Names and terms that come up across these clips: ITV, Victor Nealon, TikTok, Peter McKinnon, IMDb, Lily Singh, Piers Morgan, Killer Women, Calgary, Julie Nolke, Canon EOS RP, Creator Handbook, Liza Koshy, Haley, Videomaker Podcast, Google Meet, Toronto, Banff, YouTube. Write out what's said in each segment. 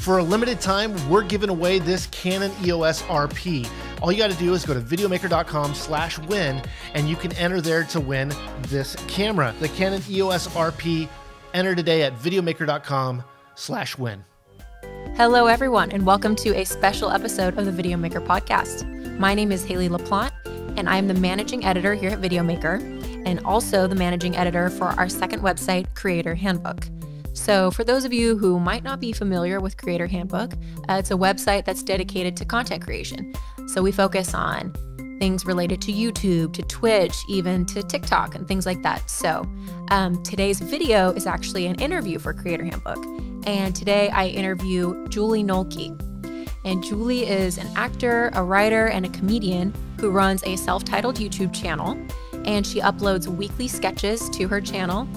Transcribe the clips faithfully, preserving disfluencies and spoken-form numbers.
For a limited time, we're giving away this Canon E O S R P. All you gotta do is go to videomaker.com slash win, and you can enter there to win this camera, the Canon E O S R P. Enter today at videomaker.com slash win. Hello everyone, and welcome to a special episode of the Videomaker Podcast. My name is Haley LaPlante, and I'm the managing editor here at Videomaker, and also the managing editor for our second website, Creator Handbook. So for those of you who might not be familiar with Creator Handbook, uh, it's a website that's dedicated to content creation. So we focus on things related to YouTube, to Twitch, even to TikTok and things like that. So um, today's video is actually an interview for Creator Handbook. And today I interview Julie Nolke. And Julie is an actor, a writer, and a comedian who runs a self-titled YouTube channel. And she uploads weekly sketches to her channel.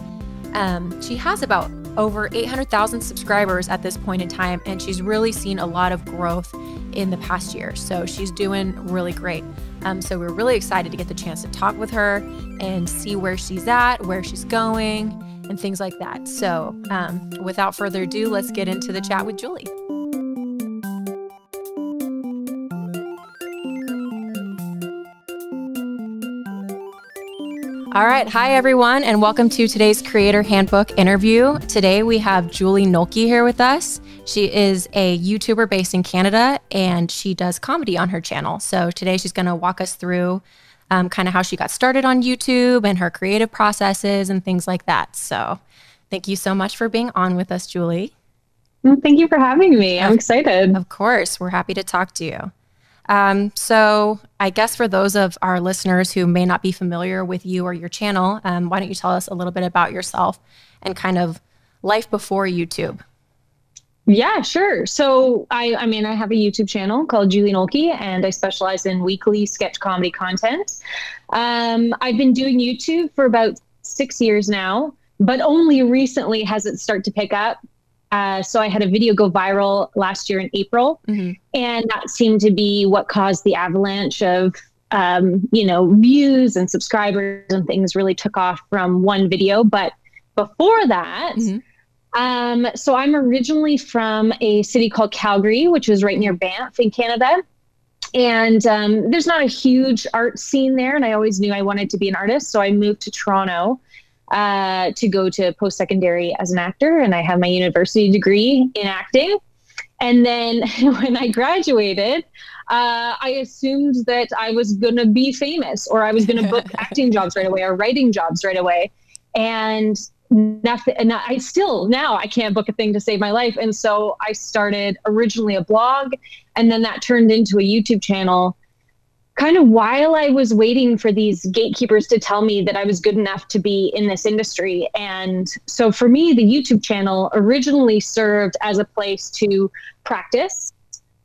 Um, she has about over eight hundred thousand subscribers at this point in time, and she's really seen a lot of growth in the past year. So she's doing really great. Um, so we're really excited to get the chance to talk with her and see where she's at, where she's going, and things like that. So um, without further ado, let's get into the chat with Julie. All right. Hi, everyone, and welcome to today's Creator Handbook interview. Today, we have Julie Nolke here with us. She is a YouTuber based in Canada, and she does comedy on her channel. So today, she's going to walk us through um, kind of how she got started on YouTube and her creative processes and things like that. So thank you so much for being on with us, Julie. Well, thank you for having me. I'm excited. Of course. We're happy to talk to you. Um, so I guess for those of our listeners who may not be familiar with you or your channel, um, why don't you tell us a little bit about yourself and kind of life before YouTube? Yeah, sure. So I, I mean, I have a YouTube channel called Julie Nolke, and I specialize in weekly sketch comedy content. Um, I've been doing YouTube for about six years now, but only recently has it started to pick up. Uh, so I had a video go viral last year in April, mm-hmm. and that seemed to be what caused the avalanche of, um, you know, views and subscribers, and things really took off from one video. But before that, mm-hmm. um, so I'm originally from a city called Calgary, which is right near Banff in Canada. And um, there's not a huge art scene there, and I always knew I wanted to be an artist. So I moved to Toronto uh, to go to post-secondary as an actor. And I have my university degree in acting. And then when I graduated, uh, I assumed that I was going to be famous, or I was going to book acting jobs right away, or writing jobs right away. And nothing, and I still, now I can't book a thing to save my life. And so I started originally a blog, and then that turned into a YouTube channel, kind of while I was waiting for these gatekeepers to tell me that I was good enough to be in this industry. And so for me, the YouTube channel originally served as a place to practice,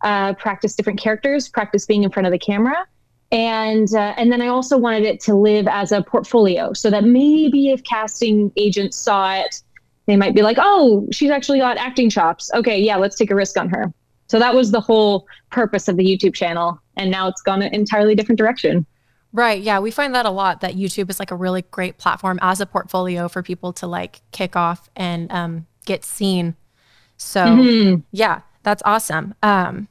uh, practice different characters, practice being in front of the camera. And, uh, and then I also wanted it to live as a portfolio, so that maybe if casting agents saw it, they might be like, oh, she's actually got acting chops. Okay, yeah, let's take a risk on her. So that was the whole purpose of the YouTube channel. And now it's gone an entirely different direction. Right. Yeah. We find that a lot, that YouTube is like a really great platform as a portfolio for people to like kick off and um, get seen. So mm-hmm. yeah, that's awesome. Um,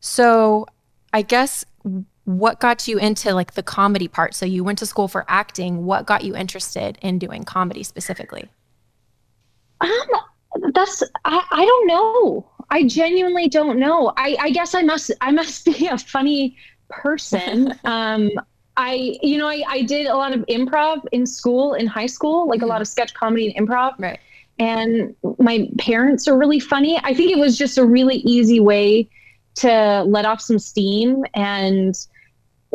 so I guess what got you into like the comedy part? So you went to school for acting. What got you interested in doing comedy specifically? Um, that's, I, I don't know. I genuinely don't know. I, I guess I must, I must be a funny person. um, I, you know, I, I did a lot of improv in school, in high school, like mm-hmm. a lot of sketch comedy and improv. Right. And my parents are really funny. I think it was just a really easy way to let off some steam and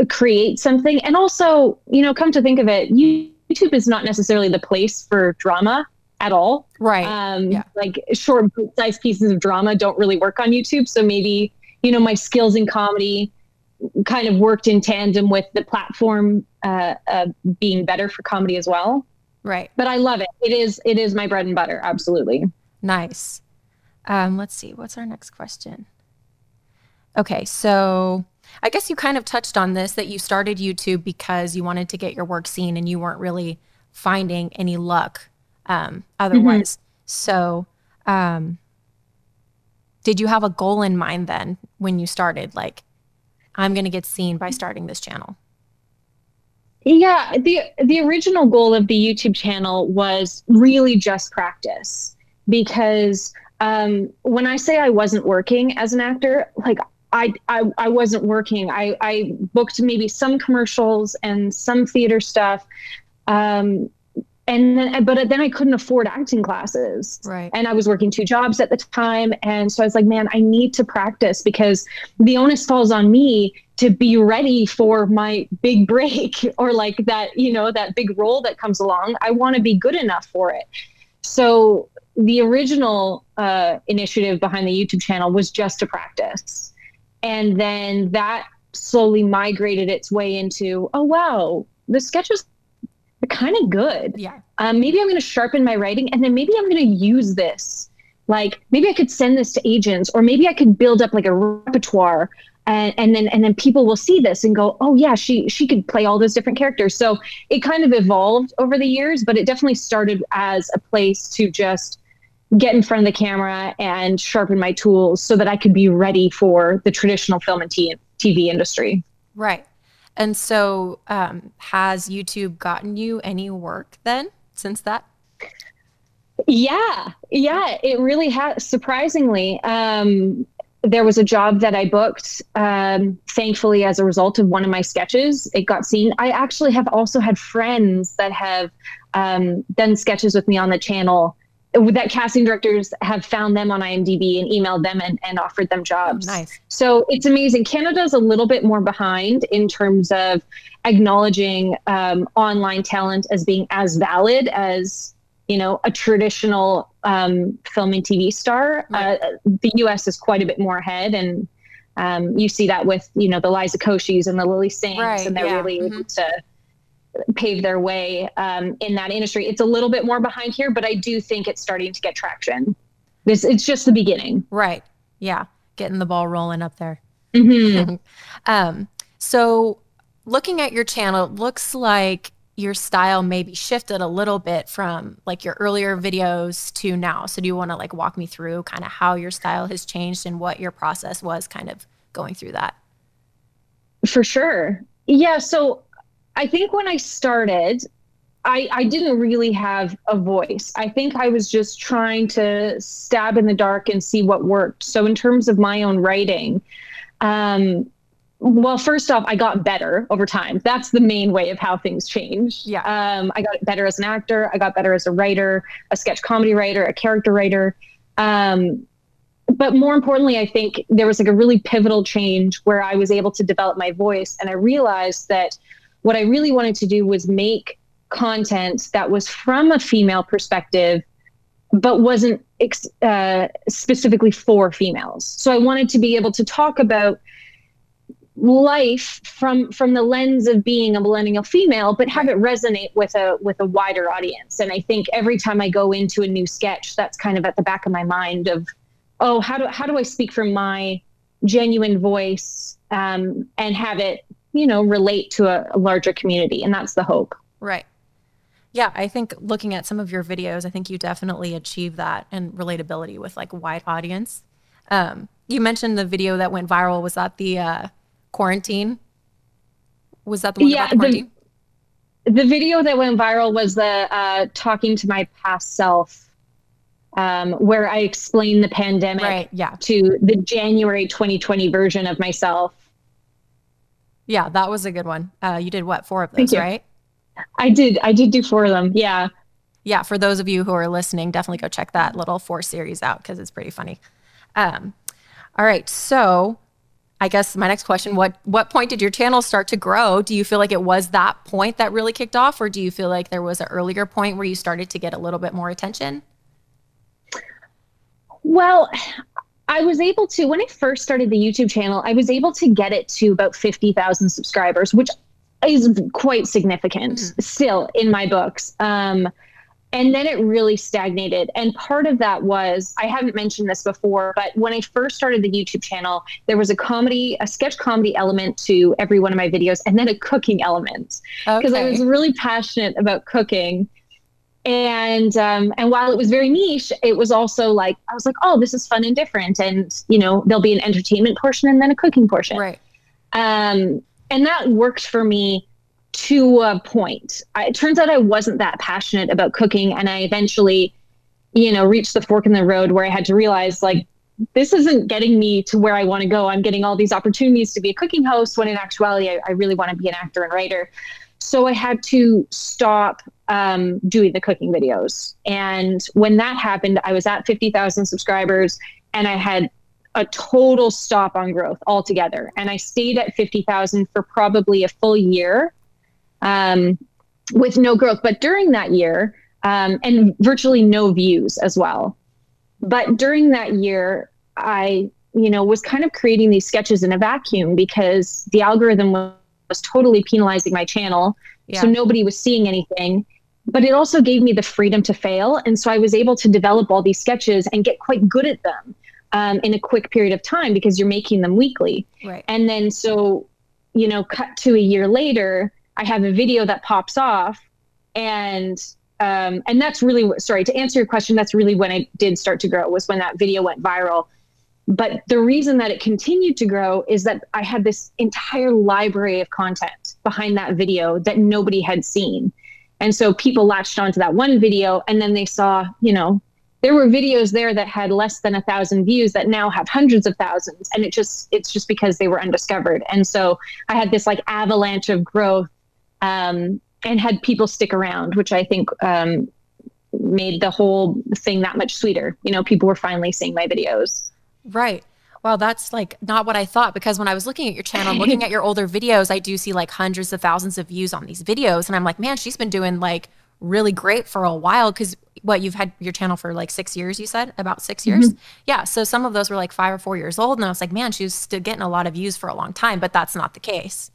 create something. And also, you know, come to think of it, YouTube is not necessarily the place for drama at all. Right. Um, yeah. Like short, bite-sized pieces of drama don't really work on YouTube. So maybe, you know, my skills in comedy kind of worked in tandem with the platform uh, uh, being better for comedy as well. Right. But I love it. It is, it is my bread and butter. Absolutely. Nice. Um, let's see. What's our next question? Okay. So I guess you kind of touched on this, that you started YouTube because you wanted to get your work seen and you weren't really finding any luck Um, otherwise. Mm-hmm. So, um, Did you have a goal in mind then when you started? Like, I'm going to get seen by starting this channel. Yeah, the the original goal of the YouTube channel was really just practice, because um, when I say I wasn't working as an actor, like I I, I wasn't working. I, I booked maybe some commercials and some theater stuff, um, and then, but then I couldn't afford acting classes. Right. And I was working two jobs at the time, and so I was like, man, I need to practice, because the onus falls on me to be ready for my big break, or like that, you know, that big role that comes along. I want to be good enough for it. So the original uh, initiative behind the YouTube channel was just to practice. And then that slowly migrated its way into, oh, wow, the sketches are kind of good. Yeah. Um, maybe I'm going to sharpen my writing, and then maybe I'm going to use this. Like, maybe I could send this to agents, or maybe I could build up like a repertoire. And, and then and then people will see this and go, oh, yeah, she she could play all those different characters. So it kind of evolved over the years, but it definitely started as a place to just get in front of the camera and sharpen my tools so that I could be ready for the traditional film and T V industry. Right. And so um, has YouTube gotten you any work then since that? Yeah. Yeah, it really has. Surprisingly, um there was a job that I booked, um, thankfully, as a result of one of my sketches. It got seen. I actually have also had friends that have um, done sketches with me on the channel, that casting directors have found them on I M D B and emailed them and, and offered them jobs. Oh, nice. So it's amazing. Canada's a little bit more behind in terms of acknowledging um, online talent as being as valid as, you know, a traditional um, film and T V star. Right. Uh, the U S is quite a bit more ahead, and um, you see that with, you know, the Liza Koshys and the Lily Singhs, right, and they're yeah. really mm-hmm. able to pave their way um, in that industry. It's a little bit more behind here, but I do think it's starting to get traction. This it's just the beginning. Right. Yeah. Getting the ball rolling up there. Mm-hmm. um, so looking at your channel, it looks like your style maybe shifted a little bit from like your earlier videos to now. So do you want to like walk me through kind of how your style has changed and what your process was kind of going through that? For sure. Yeah. So I think when I started, I, I didn't really have a voice. I think I was just trying to stab in the dark and see what worked. So in terms of my own writing, um, well, first off, I got better over time. That's the main way of how things change. Yeah. Um, I got better as an actor. I got better as a writer, a sketch comedy writer, a character writer. Um, but more importantly, I think there was like a really pivotal change where I was able to develop my voice. And I realized that what I really wanted to do was make content that was from a female perspective, but wasn't ex uh, specifically for females. So I wanted to be able to talk about life from from the lens of being a millennial female, but have it resonate with a with a wider audience. And I think every time I go into a new sketch, that's kind of at the back of my mind of, oh, how do how do I speak from my genuine voice um, and have it, you know, relate to a, a larger community? And that's the hope. Right. Yeah, I think looking at some of your videos, I think you definitely achieve that and relatability with like a wide audience. Um, you mentioned the video that went viral. Was that the uh, quarantine? Was that the one? Yeah, about the quarantine? The, the video that went viral was the uh, talking to my past self, um, where I explained the pandemic right, yeah. to the January twenty twenty version of myself. Yeah, that was a good one. Uh, you did what, four of those, right? I did. I did do four of them. Yeah. Yeah. For those of you who are listening, definitely go check that little four series out because it's pretty funny. Um, all right. So I guess my next question, what what point did your channel start to grow? Do you feel like it was that point that really kicked off, or do you feel like there was an earlier point where you started to get a little bit more attention? Well, I was able to, when I first started the YouTube channel, I was able to get it to about fifty thousand subscribers, which is quite significant mm-hmm. still in my books. Um, and then it really stagnated. And part of that was, I haven't mentioned this before, but when I first started the YouTube channel, there was a comedy, a sketch comedy element to every one of my videos, and then a cooking element. Because okay. I was really passionate about cooking. And um, and while it was very niche, it was also like, I was like, oh, this is fun and different. And, you know, there'll be an entertainment portion and then a cooking portion. Right. Um, and that worked for me to a point. I, it turns out I wasn't that passionate about cooking. And I eventually, you know, reached the fork in the road where I had to realize, like, this isn't getting me to where I want to go. I'm getting all these opportunities to be a cooking host when in actuality, I, I really want to be an actor and writer. So I had to stop um, doing the cooking videos. And when that happened, I was at fifty thousand subscribers and I had a total stop on growth altogether. And I stayed at fifty thousand for probably a full year um, with no growth. But during that year, um, and virtually no views as well. But during that year, I, you know, was kind of creating these sketches in a vacuum because the algorithm was was totally penalizing my channel. Yeah. So nobody was seeing anything, but it also gave me the freedom to fail. And so I was able to develop all these sketches and get quite good at them um, in a quick period of time because you're making them weekly. Right. And then, so, you know, cut to a year later, I have a video that pops off and, um, and that's really, sorry, to answer your question, that's really when I did start to grow, was when that video went viral. But the reason that it continued to grow is that I had this entire library of content behind that video that nobody had seen. And so people latched onto that one video and then they saw, you know, there were videos there that had less than a thousand views that now have hundreds of thousands. And it just, it's just because they were undiscovered. And so I had this like avalanche of growth um, and had people stick around, which I think um, made the whole thing that much sweeter. You know, people were finally seeing my videos. Right. Wow. That's like not what I thought, because when I was looking at your channel, looking at your older videos, I do see like hundreds of thousands of views on these videos. And I'm like, man, she's been doing like really great for a while. Cause what, you've had your channel for like six years, you said about six years. Mm-hmm. Yeah. So some of those were like five or four years old. And I was like, man, she was still getting a lot of views for a long time, but that's not the case.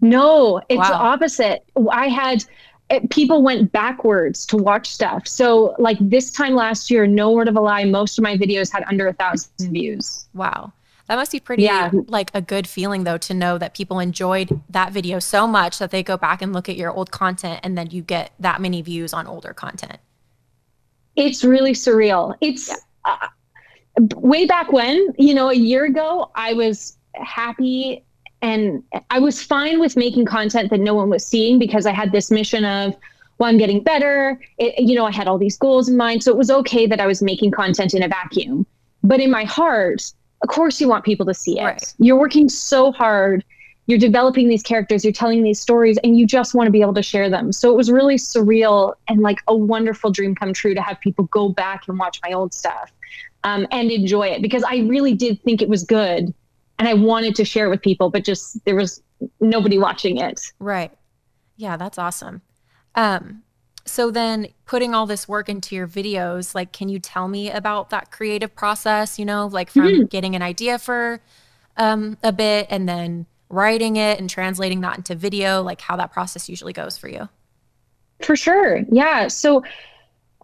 No, it's wow. The opposite. I had, it, people went backwards to watch stuff. So like this time last year, no word of a lie, most of my videos had under a thousand views. Wow. That must be pretty, yeah. like a good feeling though, to know that people enjoyed that video so much that they go back and look at your old content and then you get that many views on older content. It's really surreal. It's yeah. uh, way back when, you know, a year ago, I was happy. And I was fine with making content that no one was seeing because I had this mission of, well, I'm getting better. It, you know, I had all these goals in mind. So it was okay that I was making content in a vacuum. But in my heart, of course you want people to see it. Right. You're working so hard. You're developing these characters. You're telling these stories and you just want to be able to share them. So it was really surreal and like a wonderful dream come true to have people go back and watch my old stuff um, and enjoy it, because I really did think it was good. And I wanted to share it with people, but just there was nobody watching it. Right. Yeah, that's awesome. Um, so then putting all this work into your videos, like, can you tell me about that creative process, you know, like from mm-hmm. getting an idea for um, a bit and then writing it and translating that into video, like how that process usually goes for you? For sure. Yeah. So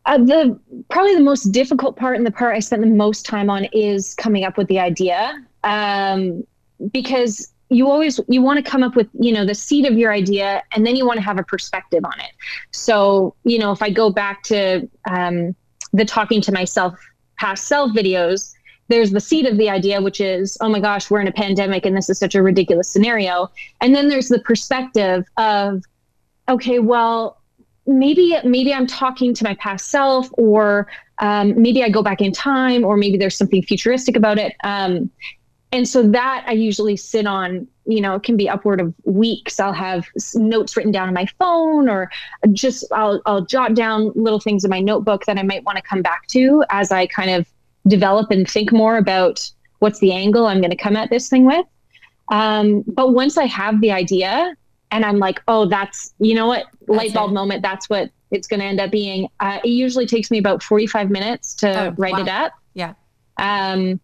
uh, the probably the most difficult part and the part I spent the most time on is coming up with the idea. Um, because you always, you want to come up with, you know, the seed of your idea and then you want to have a perspective on it. So, you know, if I go back to, um, the talking to myself, past self videos, there's the seed of the idea, which is, oh my gosh, we're in a pandemic and this is such a ridiculous scenario. And then there's the perspective of, okay, well, maybe, maybe I'm talking to my past self, or, um, maybe I go back in time, or maybe there's something futuristic about it. Um, And so that I usually sit on, you know, it can be upward of weeks. I'll have notes written down on my phone, or just I'll, I'll jot down little things in my notebook that I might want to come back to as I kind of develop and think more about what's the angle I'm going to come at this thing with. Um, but once I have the idea and I'm like, oh, that's, you know what, light bulb moment, that's what it's going to end up being. Uh, it usually takes me about forty-five minutes to oh, write wow. it up. Yeah. Um,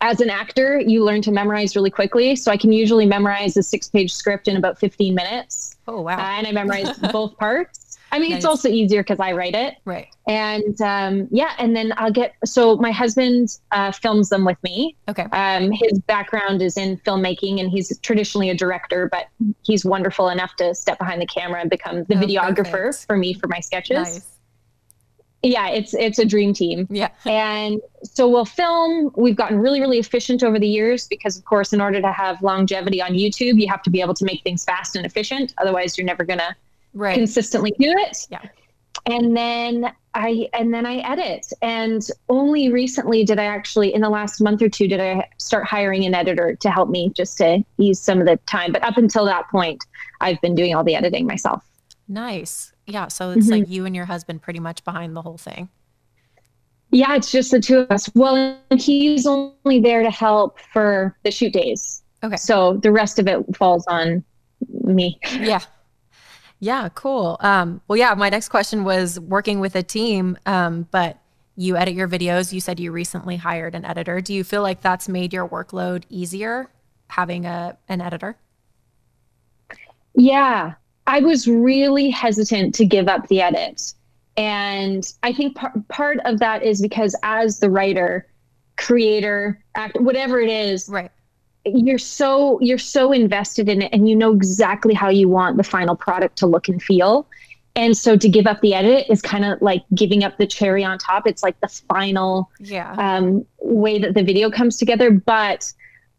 As an actor, you learn to memorize really quickly. So I can usually memorize a six-page script in about fifteen minutes. Oh, wow. Uh, and I memorize both parts. I mean, nice. It's also easier because I write it. Right. And um, yeah, and then I'll get, so my husband uh, films them with me. Okay. Um, his background is in filmmaking and he's traditionally a director, but he's wonderful enough to step behind the camera and become the oh, videographer perfect. for me for my sketches. Nice. Yeah, it's it's a dream team. Yeah. And so we'll film. We've gotten really, really efficient over the years because, of course, in order to have longevity on YouTube, you have to be able to make things fast and efficient. Otherwise, you're never going to right. consistently do it. Yeah. And then I and then I edit. And only recently did I actually, in the last month or two, did I start hiring an editor to help me just to ease some of the time. But up until that point, I've been doing all the editing myself. Nice. Yeah. So it's mm-hmm. like you and your husband pretty much behind the whole thing. Yeah. It's just the two of us. Well, he's only there to help for the shoot days. Okay. So the rest of it falls on me. Yeah. Yeah. Cool. Um, well, yeah, my next question was working with a team, um, but you edit your videos. You said you recently hired an editor. Do you feel like that's made your workload easier having a, an editor? Yeah. I was really hesitant to give up the edit. And I think par part of that is because as the writer, creator, actor, whatever it is, right. you're so you're so invested in it and you know exactly how you want the final product to look and feel. And so to give up the edit is kind of like giving up the cherry on top. It's like the final yeah. um, way that the video comes together. But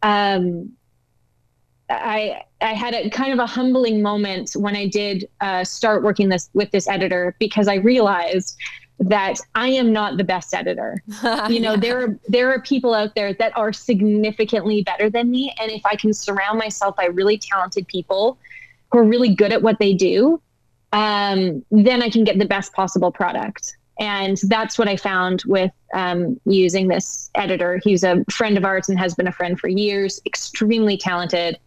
um, I I had a kind of a humbling moment when I did uh, start working this with this editor, because I realized that I am not the best editor. You know, yeah. there are, there are people out there that are significantly better than me. And if I can surround myself by really talented people who are really good at what they do, um, then I can get the best possible product. And that's what I found with um, using this editor. He's a friend of ours and has been a friend for years, extremely talented.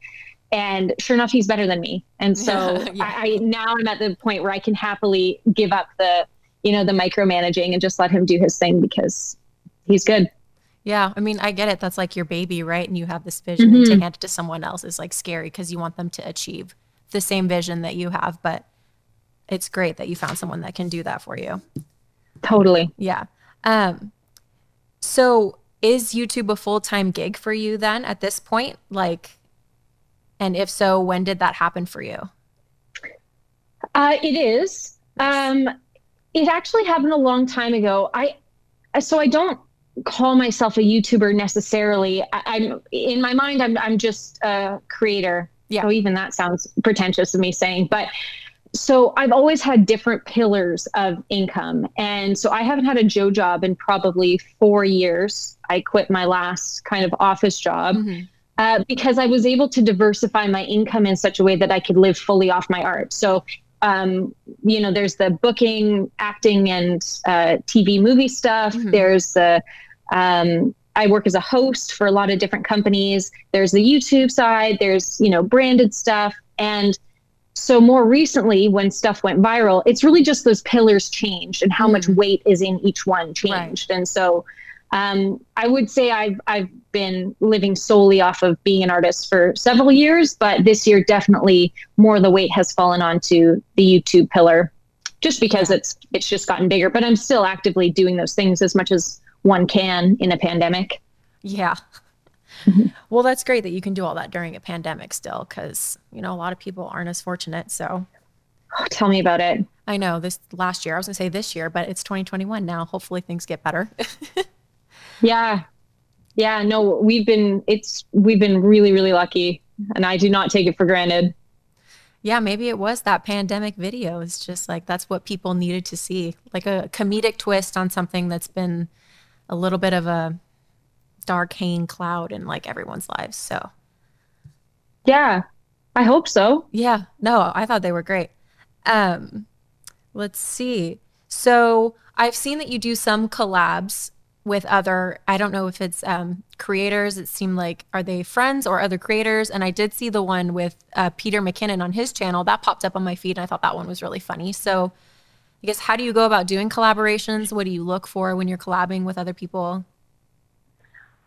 And sure enough, he's better than me. And so yeah. I, I now I'm at the point where I can happily give up the, you know, the micromanaging and just let him do his thing because he's good. Yeah. I mean, I get it. That's like your baby, right? And you have this vision mm-hmm. and to hand it to someone else is like scary because you want them to achieve the same vision that you have. But it's great that you found someone that can do that for you. Totally. Yeah. Um, so is YouTube a full-time gig for you then at this point? Like, and if so, when did that happen for you? Uh, it is. Um, it actually happened a long time ago. I, so I don't call myself a YouTuber necessarily. I, I'm in my mind, I'm, I'm just a creator. Yeah. So even that sounds pretentious of me saying, but so I've always had different pillars of income. And so I haven't had a Joe job in probably four years. I quit my last kind of office job mm-hmm. uh, because I was able to diversify my income in such a way that I could live fully off my art. So, um, you know, there's the booking, acting and uh, T V movie stuff. Mm-hmm. There's the, um, I work as a host for a lot of different companies. There's the YouTube side. There's, you know, branded stuff. And so more recently, when stuff went viral, it's really just those pillars changed and how much weight is in each one changed. Right. And so um, I would say I've, I've been living solely off of being an artist for several years, but this year definitely more of the weight has fallen onto the YouTube pillar just because yeah. it's, it's just gotten bigger. But I'm still actively doing those things as much as one can in a pandemic. Yeah. Mm-hmm. Well, that's great that you can do all that during a pandemic still, because, you know, a lot of people aren't as fortunate. So oh, tell me about it. I know this last year, I was going to say this year, but it's twenty twenty-one now. Hopefully things get better. yeah. Yeah. No, we've been, it's, we've been really, really lucky and I do not take it for granted. Yeah. Maybe it was that pandemic video. It's just like, that's what people needed to see, like a comedic twist on something that's been a little bit of a dark hanging cloud in like everyone's lives. So yeah, I hope so. Yeah, no, I thought they were great. Um, let's see. So I've seen that you do some collabs with other, I don't know if it's um, creators. It seemed like, are they friends or other creators? And I did see the one with uh, Peter McKinnon on his channel that popped up on my feed. And I thought that one was really funny. So I guess, how do you go about doing collaborations? What do you look for when you're collabing with other people?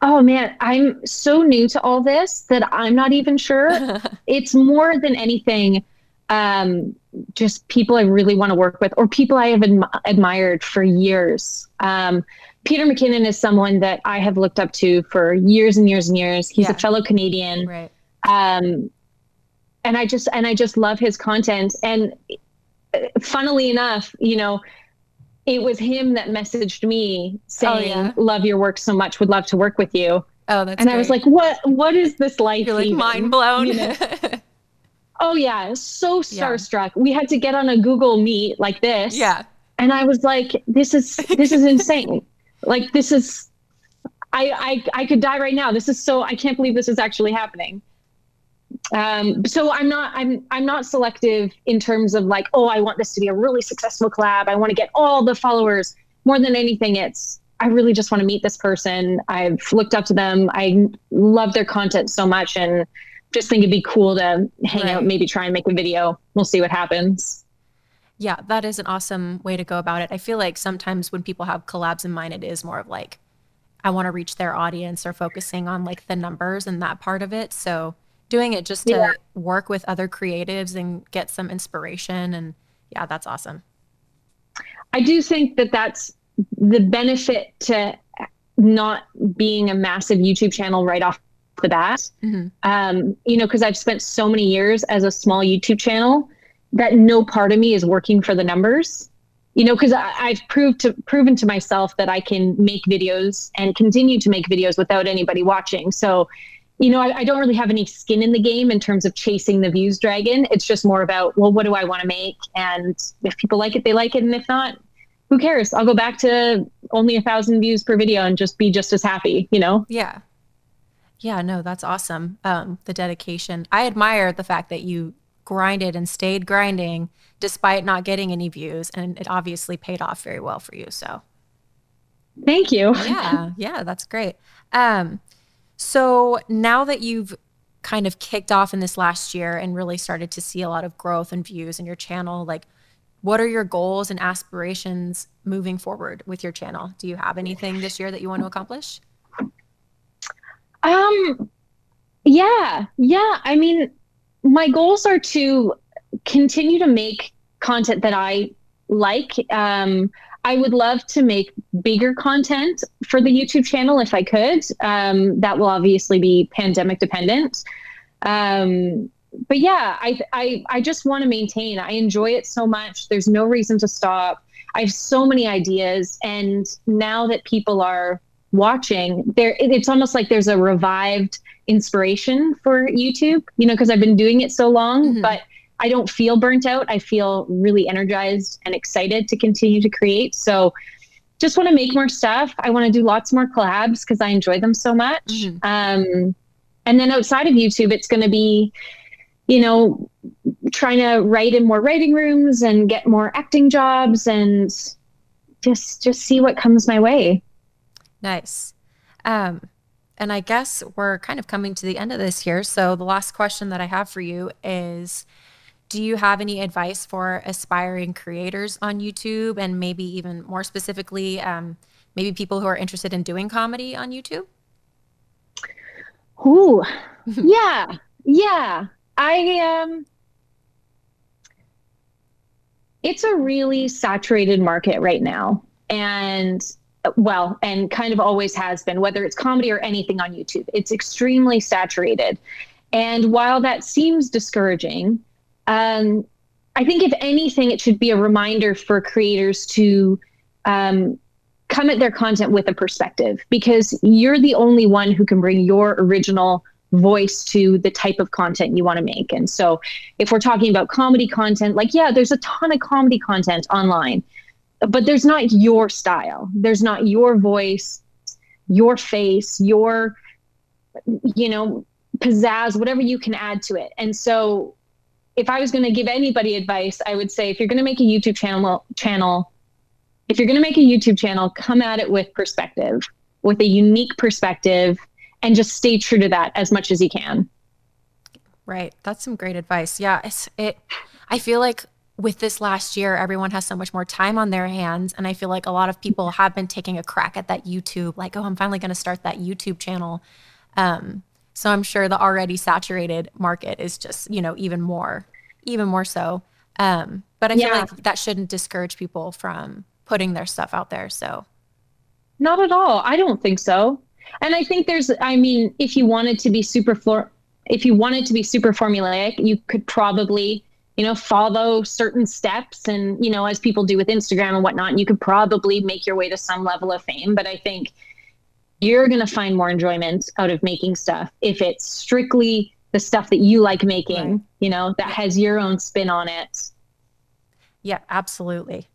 Oh man, I'm so new to all this that I'm not even sure. It's more than anything, um, just people I really want to work with or people I have adm admired for years. Um, Peter McKinnon is someone that I have looked up to for years and years and years. He's yeah. a fellow Canadian. Right. Um, and I just, and I just love his content. And funnily enough, you know, it was him that messaged me saying, oh, yeah. love your work so much, would love to work with you. Oh, that's and great. I was like, what, what is this life? You're like even? Mind blown. You know? Oh yeah. So starstruck. Yeah. We had to get on a Google Meet like this. Yeah. And I was like, this is, this is insane. Like, this is, I, I, I could die right now. This is so, I can't believe this is actually happening. Um, so I'm not, I'm, I'm not selective in terms of like, oh, I want this to be a really successful collab. I want to get all the followers. More than anything, it's, I really just want to meet this person. I've looked up to them. I love their content so much and just think it'd be cool to hang right. out, maybe try and make a video. We'll see what happens. Yeah, that is an awesome way to go about it. I feel like sometimes when people have collabs in mind, it is more of like, I want to reach their audience or focusing on like the numbers and that part of it. So doing it just to yeah. work with other creatives and get some inspiration. And yeah, that's awesome. I do think that that's the benefit to not being a massive YouTube channel right off the bat. Mm-hmm. Um, you know, because I've spent so many years as a small YouTube channel that no part of me is working for the numbers. You know, because I've proved to, proven to myself that I can make videos and continue to make videos without anybody watching. So, you know, I, I don't really have any skin in the game in terms of chasing the views dragon. It's just more about, well, what do I want to make? And if people like it, they like it. And if not, who cares? I'll go back to only a thousand views per video and just be just as happy, you know? Yeah. Yeah, no, that's awesome. Um, the dedication. I admire the fact that you grinded and stayed grinding despite not getting any views, and it obviously paid off very well for you. So thank you. Yeah. Yeah, that's great. Um, so now that you've kind of kicked off in this last year and really started to see a lot of growth and views in your channel, like, what are your goals and aspirations moving forward with your channel? Do you have anything this year that you want to accomplish? Um, yeah, yeah. I mean, my goals are to continue to make content that I like. Um, I would love to make bigger content for the YouTube channel if I could. Um, that will obviously be pandemic dependent. Um, But yeah, I, I, I just want to maintain. I enjoy it so much. There's no reason to stop. I have so many ideas. And now that people are watching, there, it's almost like there's a revived inspiration for YouTube, you know, because I've been doing it so long, mm-hmm. but I don't feel burnt out. I feel really energized and excited to continue to create. So just want to make more stuff. I want to do lots more collabs because I enjoy them so much. Mm-hmm. Um, and then outside of YouTube, it's going to be, you know, trying to write in more writing rooms and get more acting jobs and just just see what comes my way. Nice. Um, and I guess we're kind of coming to the end of this here. So the last question that I have for you is, do you have any advice for aspiring creators on YouTube, and maybe even more specifically, um, maybe people who are interested in doing comedy on YouTube? Ooh, yeah, yeah. I, um, it's a really saturated market right now, and well, and kind of always has been, whether it's comedy or anything on YouTube, it's extremely saturated. And while that seems discouraging, um, I think if anything, it should be a reminder for creators to, um, come at their content with a perspective, because you're the only one who can bring your original voice to the type of content you want to make. And so if we're talking about comedy content, like, yeah, there's a ton of comedy content online, but there's not your style. There's not your voice, your face, your, you know, pizzazz, whatever you can add to it. And so if I was going to give anybody advice, I would say, if you're going to make a YouTube channel channel, if you're going to make a YouTube channel, come at it with perspective, with a unique perspective, and just stay true to that as much as you can. Right. That's some great advice. Yeah. It's, it, I feel like with this last year, everyone has so much more time on their hands. And I feel like a lot of people have been taking a crack at that YouTube, like, oh, I'm finally going to start that YouTube channel. Um, so I'm sure the already saturated market is just, you know, even more, even more so. Um, but I feel yeah. like that shouldn't discourage people from putting their stuff out there. So. Not at all. I don't think so. And I think there's, I mean, if you wanted to be super, if you wanted to be super formulaic, you could probably, you know, follow certain steps and, you know, as people do with Instagram and whatnot, and you could probably make your way to some level of fame. But I think you're going to find more enjoyment out of making stuff if it's strictly the stuff that you like making, right. you know, that has your own spin on it. Yeah, absolutely.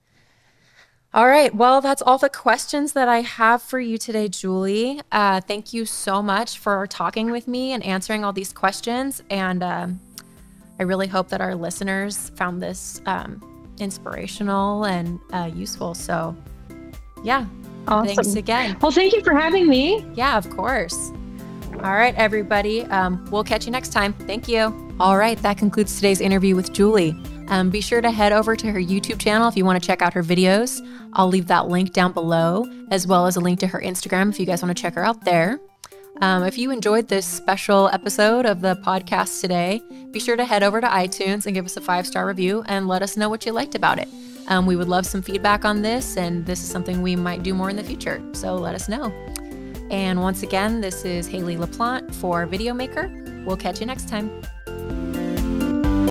All right. Well, that's all the questions that I have for you today, Julie. Uh, thank you so much for talking with me and answering all these questions. And um, I really hope that our listeners found this um, inspirational and uh, useful. So, yeah. Awesome. Thanks again. Well, thank you for having me. Yeah, of course. All right, everybody. Um, we'll catch you next time. Thank you. All right. That concludes today's interview with Julie. Um, be sure to head over to her YouTube channel if you want to check out her videos. I'll leave that link down below, as well as a link to her Instagram if you guys want to check her out there. Um, if you enjoyed this special episode of the podcast today, be sure to head over to iTunes and give us a five-star review and let us know what you liked about it. Um, we would love some feedback on this, and this is something we might do more in the future, so let us know. And once again, this is Haley LaPlante for Videomaker. We'll catch you next time.